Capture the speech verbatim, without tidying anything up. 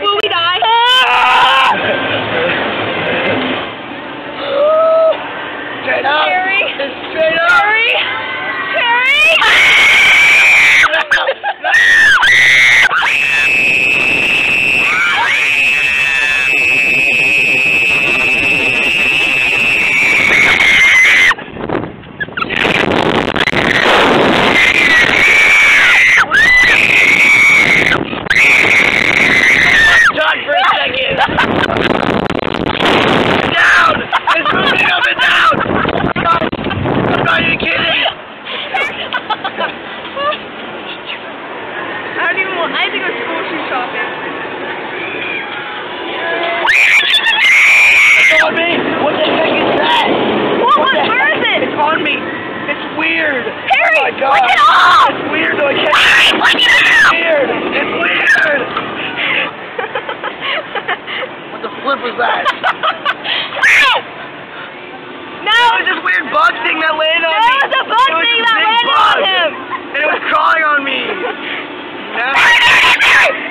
Will we die? Straight up! Terry! Straight up! Terry! I think it's grocery shopping. It's on me! What the heck is that? What, what, what where is it? It's on me. It's weird. Harry! Oh my God. Look it off! It's weird though, I can't. Harry, look it off! It's weird! It's weird! What the flip was that? No! It was this weird bug thing that landed on me. No, it was a bug thing that landed on him! And it was crawling on me. Yeah.